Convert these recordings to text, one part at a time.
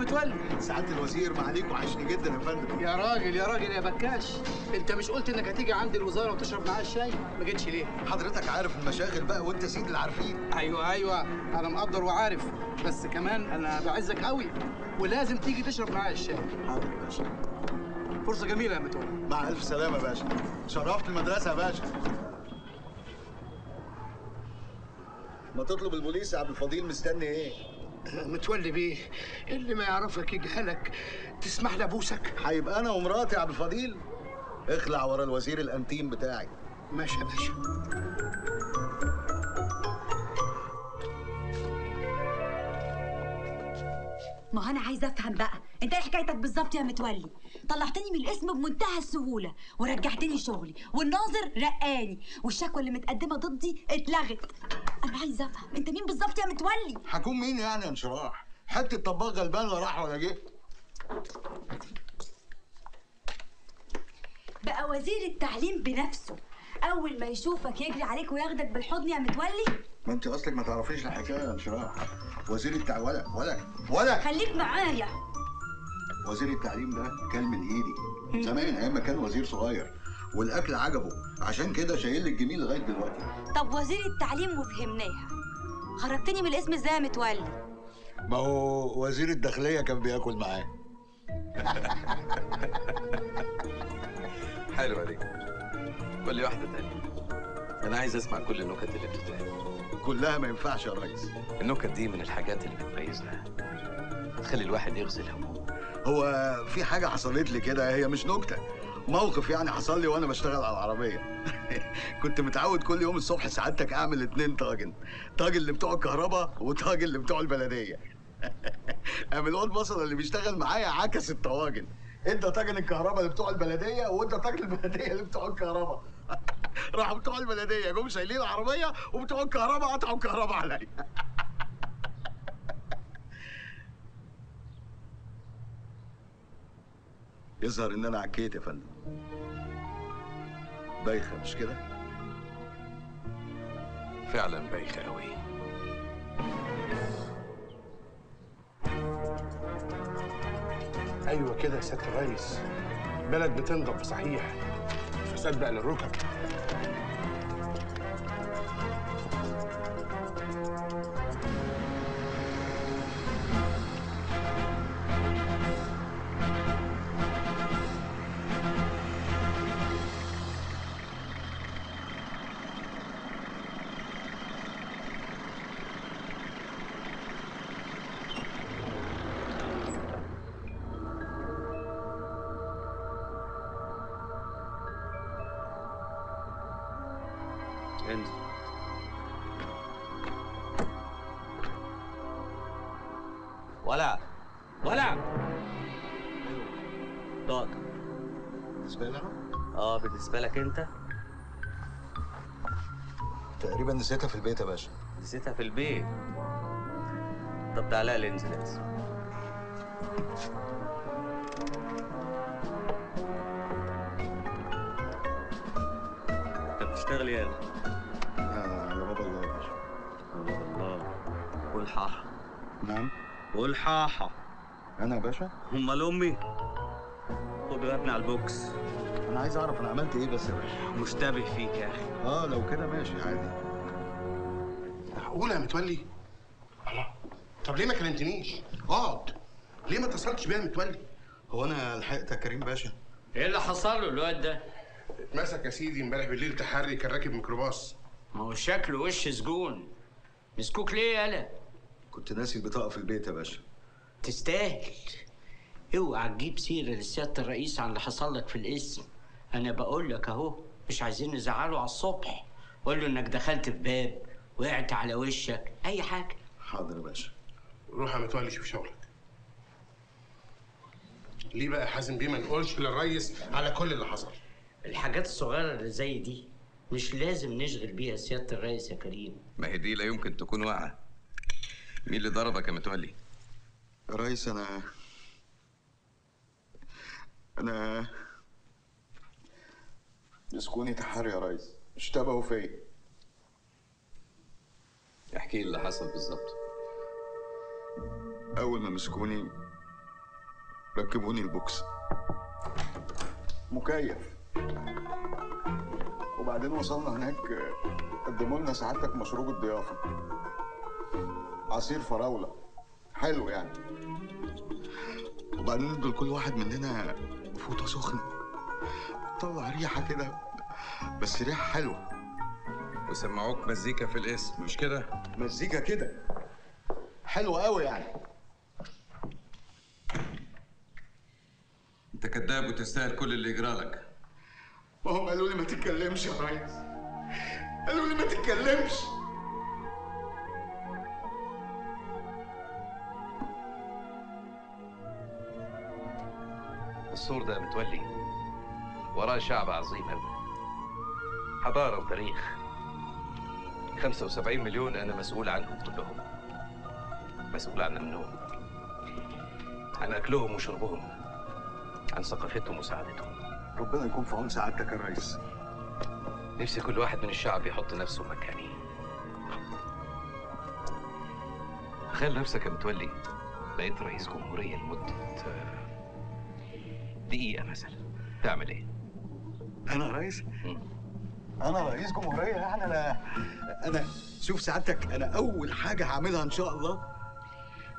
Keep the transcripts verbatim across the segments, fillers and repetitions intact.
بتولد. سعاده الوزير معاليكوا وحشني جدا يا فندم. يا راجل يا راجل يا بكاش، انت مش قلت انك هتيجي عند الوزاره وتشرب معايا الشاي؟ ما جيتش ليه؟ حضرتك عارف المشاغل بقى وانت سيد اللي عارفين. ايوه ايوه انا مقدر وعارف، بس كمان انا بعزك قوي ولازم تيجي تشرب معايا الشاي. حاضر يا باشا. فرصه جميله يا متولي. مع الف سلامه يا باشا. شرفت المدرسه يا باشا. ما تطلب البوليس يا عبد الفضيل، مستني ايه؟ متولي بيه اللي ما يعرفك يجهلك، تسمح لي ابوسك؟ هيبقى انا ومراتي يا عبد الفضيل. اخلع ورا الوزير الانتيم بتاعي. ماشي يا باشا. ما انا عايزه افهم بقى، انت ايه حكايتك بالظبط يا متولي؟ طلعتني من الاسم بمنتهى السهوله ورجعتني شغلي، والناظر رقاني، والشكوى اللي متقدمه ضدي اتلغت. انا عايزه افهم انت مين بالظبط يا متولي؟ هكون مين يعني يا انشراح؟ حته طباخ غلبان لا راح ولا جه. بقى وزير التعليم بنفسه اول ما يشوفك يجري عليك وياخدك بالحضن يا متولي؟ ما انت اصلك ما تعرفيش الحكايه يا انشراح. وزير التعليم ولا ولا ولا خليك معايا. وزير التعليم ده كان من ايدي زمان ايام ما كان وزير صغير، والاكل عجبه، عشان كده شايل لي الجميل لغايه دلوقتي. طب وزير التعليم وفهمناها، خرجتني من الاسم ازاي يا متولي؟ ما هو وزير الداخليه كان بياكل معاه. حلوه دي. قول لي واحده تانية، انا عايز اسمع كل النكت اللي بتتقال. كلها ما ينفعش يا ريس. النكت دي من الحاجات اللي بتميزنا، تخلي الواحد يغزي الهموم. هو في حاجه حصلت لي كده، هي مش نكته، موقف يعني حصل لي وانا بشتغل على العربيه. كنت متعود كل يوم الصبح سعادتك اعمل اتنين طاجن، طاجن اللي بتوع الكهرباء وطاجن اللي بتوع البلديه. قام الواد بصل اللي بيشتغل معايا عكس الطواجن، ادى طاجن الكهرباء اللي بتوع البلديه وادى طاجن البلديه اللي بتوع الكهرباء. راحوا بتوع البلديه جم شايلين العربيه، وبتوع الكهرباء قطعوا الكهرباء عليا. يظهر ان انا عكيت يا فندم. بايخه مش كده؟ فعلا بايخه قوي. ايوه كده يا سياده الريس، بلد بتنضب صحيح، فساد بقى للركب. ولا ولا طاقة بالنسبة لي أنا؟ آه بالنسبة لك أنت؟ تقريبا نسيتها في البيت يا باشا. نسيتها في البيت؟ طب تعالى لي انزل انزل. أنت بتشتغل يا أنا؟ لا يا بابا الله يا باشا. يا بابا الله. قول حاحة. نعم؟ قول حاحة. أنا يا باشا؟ أمال أمي؟ خد غابني على البوكس. أنا عايز أعرف أنا عملت إيه بس يا باشا. مشتبه فيك يا أخي. آه لو كده ماشي عادي. معقولة يا متولي؟ الله، طب ليه ما كلمتنيش؟ اقعد. ليه ما اتصلتش بيا يا متولي؟ هو أنا لحقت يا كريم باشا؟ إيه اللي حصل له الواد ده؟ اتمسك يا سيدي امبارح بالليل تحري، كان راكب ميكروباص. ما هو شكله وش سجون. مسكوك ليه يالا؟ كنت ناسي البطاقة في البيت يا باشا. تستاهل. اوعى تجيب سيرة لسيادة الرئيس عن اللي حصل لك في الاسم. أنا بقول لك أهو، مش عايزين نزعله على الصبح. قول له إنك دخلت في باب، وقعت على وشك، أي حاجة. حاضر يا باشا. روح يا متولي شوف شغلك. ليه بقى حازم بيه ما نقولش للريس على كل اللي حصل؟ الحاجات الصغيرة اللي زي دي مش لازم نشغل بيها سيادة الرئيس يا كريم. ما هي دي لا يمكن تكون واقعة. مين اللي ضربك يا متولي؟ يا ريس أنا أنا مسكوني تحري يا ريس، اشتبهوا فيا. احكي لي اللي حصل بالظبط. أول ما مسكوني ركبوني البوكس مكيف. وبعدين وصلنا هناك قدموا لنا سعادتك مشروب الضيافه، عصير فراوله حلو يعني. وبعدين ندوا لكل واحد مننا فوطه سخنه تطلع ريحه كده، بس ريحه حلوه. وسمعوك مزيكا في الاسم مش كده؟ مزيكا كده حلوه قوي يعني. انت كذاب وتستاهل كل اللي يجرالك. ما هم قالوا لي ما تتكلمش يا ريس، قالوا لي ما تتكلمش. السور ده متولي وراه شعب عظيم قوي، حضاره وتاريخ. خمسة وسبعين مليون انا مسؤول عنهم كلهم، مسؤول عن امنهم، عن اكلهم وشربهم، عن ثقافتهم وسعادتهم. ربنا يكون في عون سعادتك يا ريس. نفسي كل واحد من الشعب يحط نفسه مكاني. تخيل نفسك يا متولي بقيت رئيس جمهورية لمدة دقيقة مثلا، تعمل ايه؟ أنا رئيس؟ أنا رئيس جمهورية يعني؟ أنا أنا شوف سعادتك، أنا أول حاجة هعملها إن شاء الله.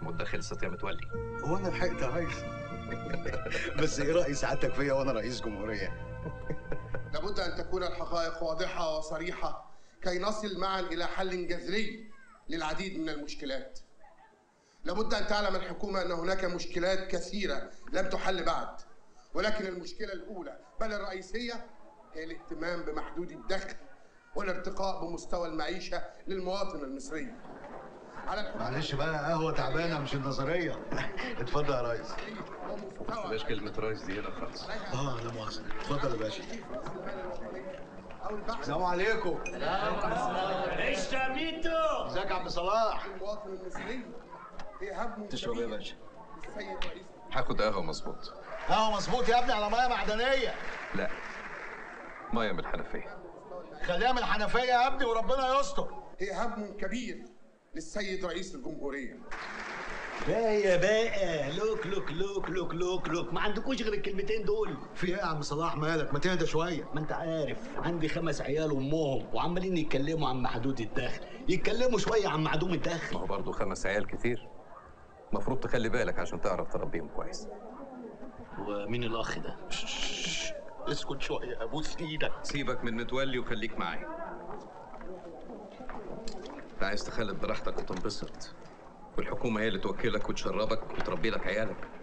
المدة خلصت يا متولي. هو أنا لحقت يا ريس؟ بس ايه رأي سعادتك فيا وانا رئيس جمهورية؟ لابد ان تكون الحقائق واضحة وصريحة كي نصل معا الى حل جذري للعديد من المشكلات. لابد ان تعلم الحكومة ان هناك مشكلات كثيرة لم تحل بعد، ولكن المشكلة الاولى بل الرئيسية هي الاهتمام بمحدود الدخل والارتقاء بمستوى المعيشة للمواطن المصري. معلش بقى قهوة تعبانة مش النظرية. اتفضل يا ريس. ما تبقاش كلمة ريس دي هنا خالص. اه لا مؤاخذة، اتفضل يا باشا. السلام عليكم. وعليكم السلام. عشت يا ميتو. ازيك يا عم صلاح؟ المواطن المصري في هبل. تشرب ايه يا باشا؟ هاخد قهوة مظبوط. قهوة مظبوط يا ابني على مية معدنية. لا مية من الحنفية. خليها من الحنفية يا ابني وربنا يستر. إرهاب كبير للسيد رئيس الجمهورية. باقي يا باقي لوك لوك لوك لوك لوك لوك، ما عندكوش غير الكلمتين دول. في ايه يا عم صلاح مالك؟ ما تهدى شوية. ما انت عارف عندي خمس عيال وامهم وعمالين يتكلموا عن محدود الدخل، يتكلموا شوية عن معدوم الدخل. ما هو برضه خمس عيال كتير، المفروض تخلي بالك عشان تعرف تربيهم كويس. ومين الأخ ده؟ اسكت شوية أبوس إيدك. سيبك من متولي وخليك معايا. انت عايز تخلد براحتك وتنبسط، والحكومة هي اللي توكلك وتشربك وتربي لك عيالك.